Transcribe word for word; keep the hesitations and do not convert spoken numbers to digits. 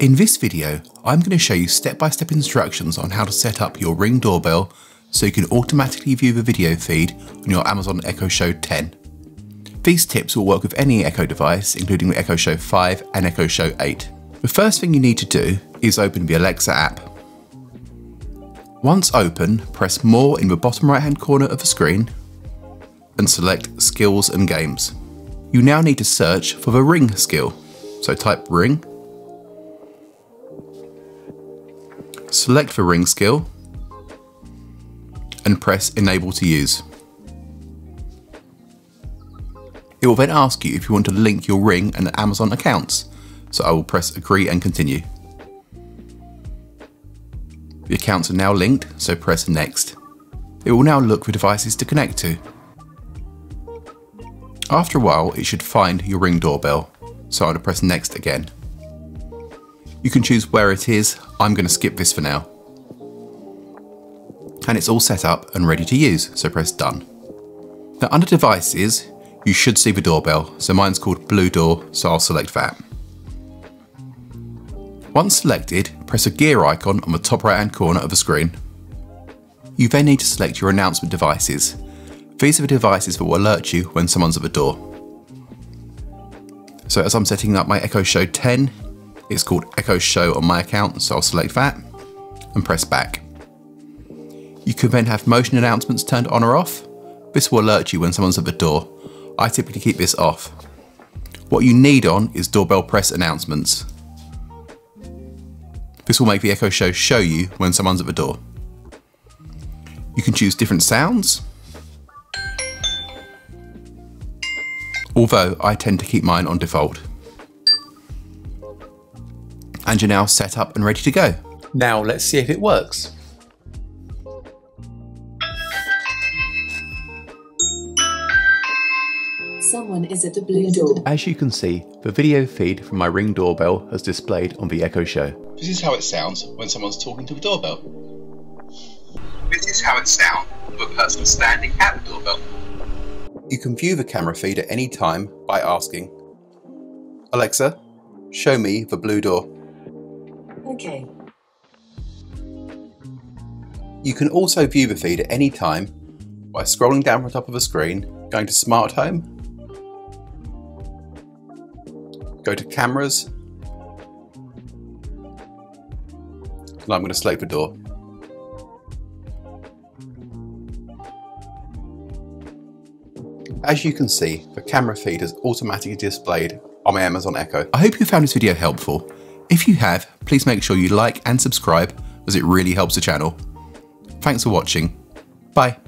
In this video, I'm going to show you step-by-step instructions on how to set up your Ring doorbell so you can automatically view the video feed on your Amazon Echo Show ten. These tips will work with any Echo device, including the Echo Show five and Echo Show eight. The first thing you need to do is open the Alexa app. Once open, press More in the bottom right-hand corner of the screen and select Skills and Games. You now need to search for the Ring skill, so type Ring, select the Ring skill and press Enable to use. It will then ask you if you want to link your Ring and Amazon accounts, so I will press Agree and Continue. The accounts are now linked, so press Next. It will now look for devices to connect to. After a while, it should find your Ring doorbell, so I'm going to press Next again. You can choose where it is. I'm going to skip this for now. And it's all set up and ready to use, so press Done. Now under Devices, you should see the doorbell, so mine's called Blue Door, so I'll select that. Once selected, press a gear icon on the top right hand corner of the screen. You then need to select your announcement devices. These are the devices that will alert you when someone's at the door. So as I'm setting up my Echo Show ten, it's called Echo Show on my account, so I'll select that and press Back. You can then have motion announcements turned on or off. This will alert you when someone's at the door. I typically keep this off. What you need on is doorbell press announcements. This will make the Echo Show show you when someone's at the door. You can choose different sounds, although I tend to keep mine on default. And you're now set up and ready to go. Now let's see if it works. Someone is at the blue door. As you can see, the video feed from my Ring doorbell has displayed on the Echo Show. This is how it sounds when someone's talking to the doorbell. This is how it sounds to a person standing at the doorbell. You can view the camera feed at any time by asking, Alexa, show me the blue door. Okay. You can also view the feed at any time by scrolling down from the top of the screen, going to Smart Home, go to Cameras, and I'm going to select the door. As you can see, the camera feed is automatically displayed on my Amazon Echo. I hope you found this video helpful. If you have, please make sure you like and subscribe, as it really helps the channel. Thanks for watching. Bye.